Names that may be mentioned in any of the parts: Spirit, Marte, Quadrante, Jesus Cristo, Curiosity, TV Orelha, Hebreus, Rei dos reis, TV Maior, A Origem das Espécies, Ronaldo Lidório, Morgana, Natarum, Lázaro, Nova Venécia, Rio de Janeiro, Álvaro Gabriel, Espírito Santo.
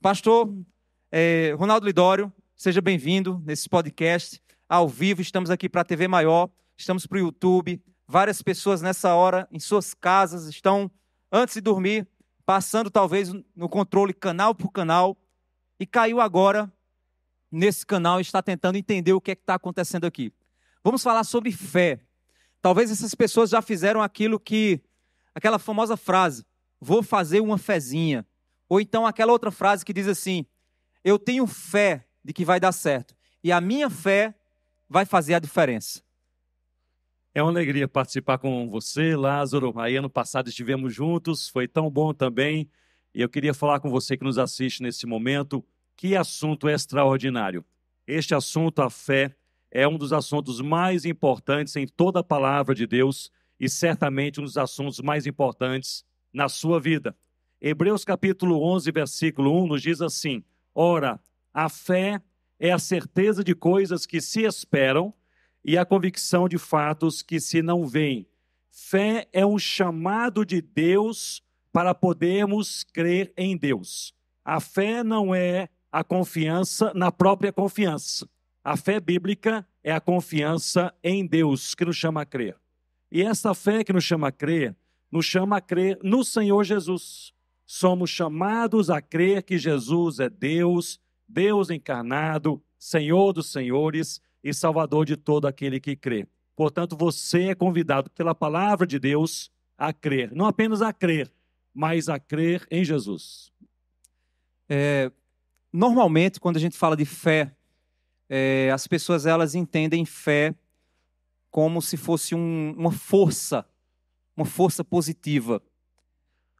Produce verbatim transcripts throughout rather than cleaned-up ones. Pastor eh, Ronaldo Lidório, seja bem-vindo nesse podcast ao vivo. Estamos aqui para a T V Maior, estamos para o YouTube. Várias pessoas nessa hora, em suas casas, estão, antes de dormir, passando talvez no controle canal por canal, e caiu agora nesse canal e está tentando entender o que é que está acontecendo aqui. Vamos falar sobre fé. Talvez essas pessoas já fizeram aquilo que, aquela famosa frase, vou fazer uma fezinha. Ou então aquela outra frase que diz assim, eu tenho fé de que vai dar certo. E a minha fé vai fazer a diferença. É uma alegria participar com você, Lázaro. Aí ano passado estivemos juntos, foi tão bom também. E eu queria falar com você que nos assiste nesse momento, que assunto extraordinário. Este assunto, a fé, é um dos assuntos mais importantes em toda a palavra de Deus e certamente um dos assuntos mais importantes na sua vida. Hebreus capítulo onze, versículo um, nos diz assim, ora, a fé é a certeza de coisas que se esperam e a convicção de fatos que se não veem. Fé é um chamado de Deus para podermos crer em Deus. A fé não é a confiança na própria confiança. A fé bíblica é a confiança em Deus que nos chama a crer. E essa fé que nos chama a crer, nos chama a crer no Senhor Jesus. Somos chamados a crer que Jesus é Deus, Deus encarnado, Senhor dos senhores e Salvador de todo aquele que crê. Portanto, você é convidado pela palavra de Deus a crer. Não apenas a crer, mas a crer em Jesus. É, normalmente, quando a gente fala de fé, É, as pessoas elas entendem fé como se fosse um, uma força, uma força positiva.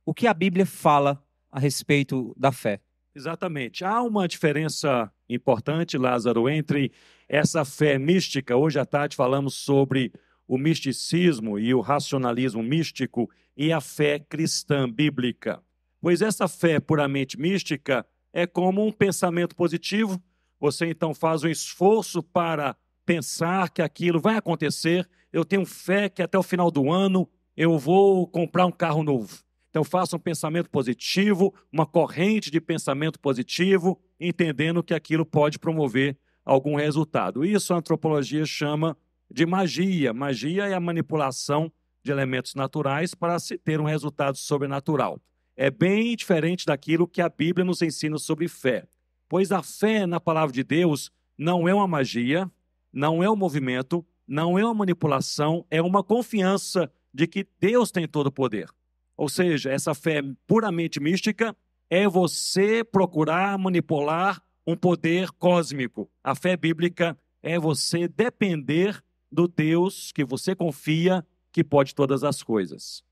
O que a Bíblia fala a respeito da fé? Exatamente. Há uma diferença importante, Lázaro, entre essa fé mística. Hoje à tarde falamos sobre o misticismo e o racionalismo místico e a fé cristã bíblica. Pois essa fé puramente mística é como um pensamento positivo. Você, então, faz um esforço para pensar que aquilo vai acontecer. Eu tenho fé que até o final do ano eu vou comprar um carro novo. Então, faça um pensamento positivo, uma corrente de pensamento positivo, entendendo que aquilo pode promover algum resultado. Isso a antropologia chama de magia. Magia é a manipulação de elementos naturais para se ter um resultado sobrenatural. É bem diferente daquilo que a Bíblia nos ensina sobre fé. Pois a fé na palavra de Deus não é uma magia, não é um movimento, não é uma manipulação, é uma confiança de que Deus tem todo o poder. Ou seja, essa fé puramente mística é você procurar manipular um poder cósmico. A fé bíblica é você depender do Deus que você confia que pode todas as coisas.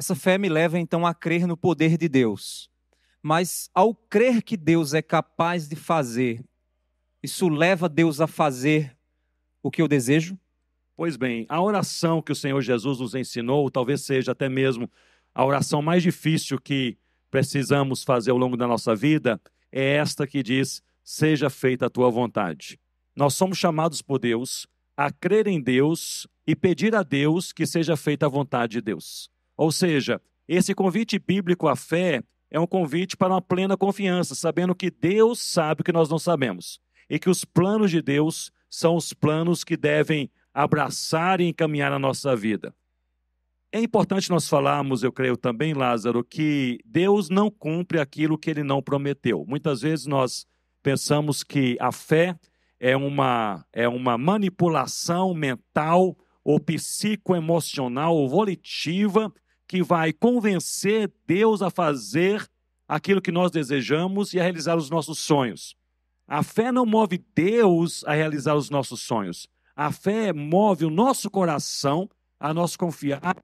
Essa fé me leva então a crer no poder de Deus. Mas ao crer que Deus é capaz de fazer, isso leva Deus a fazer o que eu desejo? Pois bem, a oração que o Senhor Jesus nos ensinou, talvez seja até mesmo a oração mais difícil que precisamos fazer ao longo da nossa vida, é esta que diz, seja feita a tua vontade. Nós somos chamados por Deus a crer em Deus e pedir a Deus que seja feita a vontade de Deus. Ou seja, esse convite bíblico à fé é um convite para uma plena confiança, sabendo que Deus sabe o que nós não sabemos. E que os planos de Deus são os planos que devem abraçar e encaminhar a nossa vida. É importante nós falarmos, eu creio também, Lázaro, que Deus não cumpre aquilo que Ele não prometeu. Muitas vezes nós pensamos que a fé é uma, é uma manipulação mental ou psicoemocional ou volitiva que vai convencer Deus a fazer aquilo que nós desejamos e a realizar os nossos sonhos. A fé não move Deus a realizar os nossos sonhos. A fé move o nosso coração a nós confiar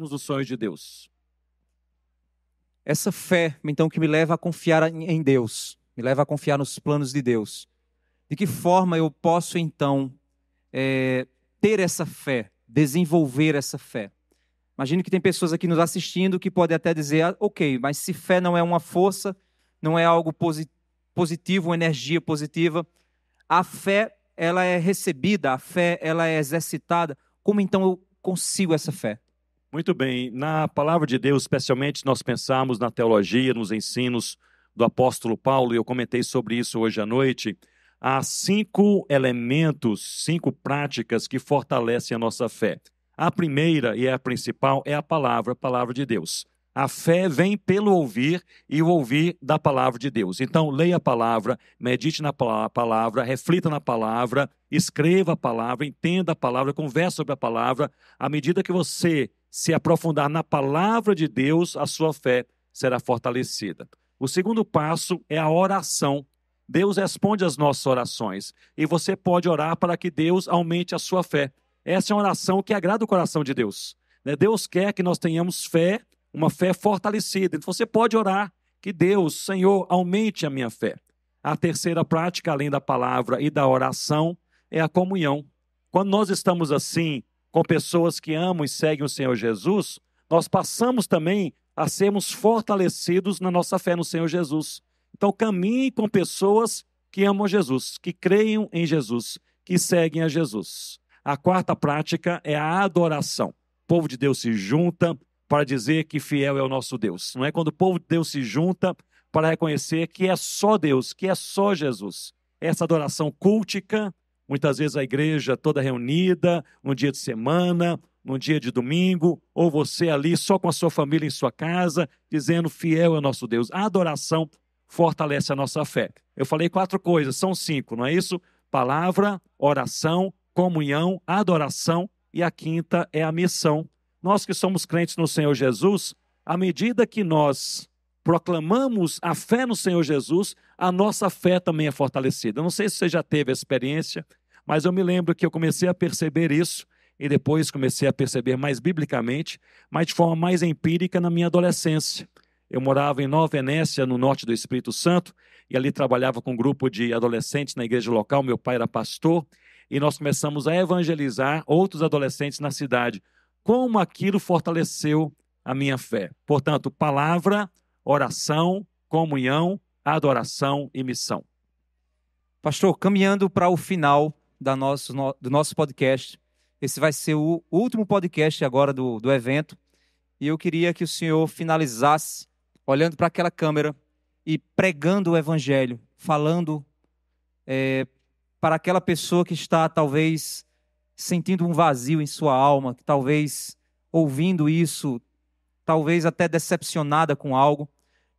nos sonhos de Deus. Essa fé, então, que me leva a confiar em Deus, me leva a confiar nos planos de Deus. De que forma eu posso, então, é, ter essa fé, desenvolver essa fé? Imagino que tem pessoas aqui nos assistindo que podem até dizer, ah, ok, mas se fé não é uma força, não é algo posi- positivo, uma energia positiva, a fé, ela é recebida, a fé, ela é exercitada. Como então eu consigo essa fé? Muito bem, na palavra de Deus, especialmente nós pensamos na teologia, nos ensinos do apóstolo Paulo, e eu comentei sobre isso hoje à noite. Há cinco elementos, cinco práticas que fortalecem a nossa fé. A primeira e a principal é a palavra, a palavra de Deus. A fé vem pelo ouvir e o ouvir da palavra de Deus. Então, leia a palavra, medite na palavra, reflita na palavra, escreva a palavra, entenda a palavra, converse sobre a palavra. À medida que você se aprofundar na palavra de Deus, a sua fé será fortalecida. O segundo passo é a oração. Deus responde às nossas orações e você pode orar para que Deus aumente a sua fé. Essa é uma oração que agrada o coração de Deus. Deus quer que nós tenhamos fé, uma fé fortalecida. Então você pode orar que Deus, Senhor, aumente a minha fé. A terceira prática, além da palavra e da oração, é a comunhão. Quando nós estamos assim, com pessoas que amam e seguem o Senhor Jesus, nós passamos também a sermos fortalecidos na nossa fé no Senhor Jesus. Então caminhe com pessoas que amam Jesus, que creiam em Jesus, que seguem a Jesus. A quarta prática é a adoração. O povo de Deus se junta para dizer que fiel é o nosso Deus. Não é quando o povo de Deus se junta para reconhecer que é só Deus, que é só Jesus. Essa adoração cultica, muitas vezes a igreja toda reunida, num dia de semana, num dia de domingo, ou você ali só com a sua família em sua casa, dizendo fiel é o nosso Deus. A adoração fortalece a nossa fé. Eu falei quatro coisas, são cinco, não é isso? Palavra, oração, comunhão, adoração e a quinta é a missão. Nós que somos crentes no Senhor Jesus, à medida que nós proclamamos a fé no Senhor Jesus, a nossa fé também é fortalecida. Eu não sei se você já teve a experiência, mas eu me lembro que eu comecei a perceber isso, e depois comecei a perceber mais biblicamente, mas de forma mais empírica na minha adolescência. Eu morava em Nova Venécia, no norte do Espírito Santo, e ali trabalhava com um grupo de adolescentes na igreja local, meu pai era pastor, e nós começamos a evangelizar outros adolescentes na cidade. Como aquilo fortaleceu a minha fé. Portanto, palavra, oração, comunhão, adoração e missão. Pastor, caminhando para o final da nosso, no, do nosso podcast, esse vai ser o último podcast agora do, do evento, e eu queria que o senhor finalizasse olhando para aquela câmera e pregando o evangelho, falando é, para aquela pessoa que está talvez sentindo um vazio em sua alma, que talvez ouvindo isso, talvez até decepcionada com algo,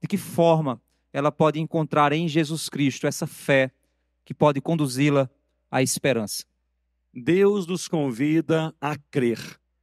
de que forma ela pode encontrar em Jesus Cristo essa fé que pode conduzi-la à esperança? Deus nos convida a crer.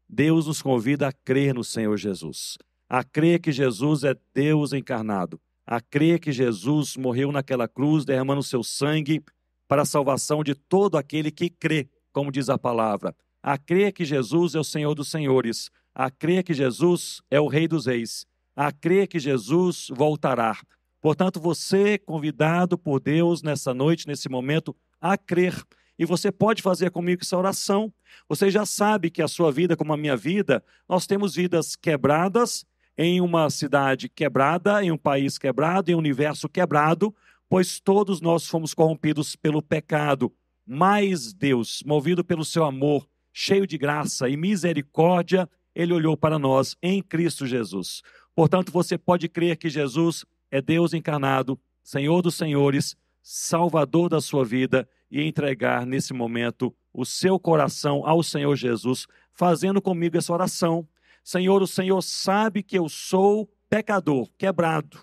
Deus nos convida a crer no Senhor Jesus. A crer que Jesus é Deus encarnado. A crer que Jesus morreu naquela cruz, derramando seu sangue para a salvação de todo aquele que crê, como diz a palavra. A crer que Jesus é o Senhor dos senhores. A crer que Jesus é o Rei dos reis, a crer que Jesus voltará. Portanto, você convidado por Deus nessa noite, nesse momento, a crer. E você pode fazer comigo essa oração. Você já sabe que a sua vida, como a minha vida, nós temos vidas quebradas, em uma cidade quebrada, em um país quebrado, em um universo quebrado, pois todos nós fomos corrompidos pelo pecado. Mas Deus, movido pelo seu amor, cheio de graça e misericórdia, Ele olhou para nós em Cristo Jesus. Portanto, você pode crer que Jesus é Deus encarnado, Senhor dos senhores, Salvador da sua vida e entregar nesse momento o seu coração ao Senhor Jesus, fazendo comigo essa oração. Senhor, o Senhor sabe que eu sou pecador, quebrado,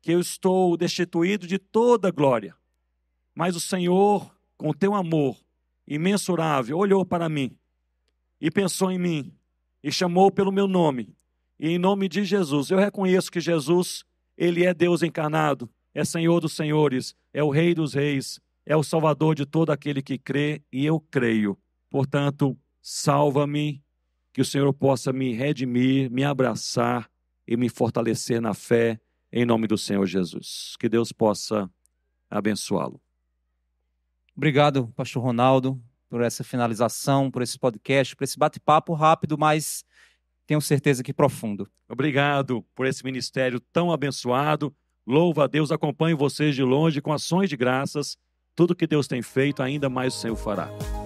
que eu estou destituído de toda glória, mas o Senhor, com teu amor imensurável, olhou para mim e pensou em mim, e chamou pelo meu nome, e em nome de Jesus, eu reconheço que Jesus, Ele é Deus encarnado, é Senhor dos senhores, é o Rei dos reis, é o Salvador de todo aquele que crê, e eu creio. Portanto, salva-me, que o Senhor possa me redimir, me abraçar, e me fortalecer na fé, em nome do Senhor Jesus. Que Deus possa abençoá-lo. Obrigado, pastor Ronaldo, por essa finalização, por esse podcast, por esse bate-papo rápido, mas tenho certeza que profundo. Obrigado por esse ministério tão abençoado. Louva a Deus, acompanhe vocês de longe com ações de graças. Tudo que Deus tem feito, ainda mais o Senhor fará.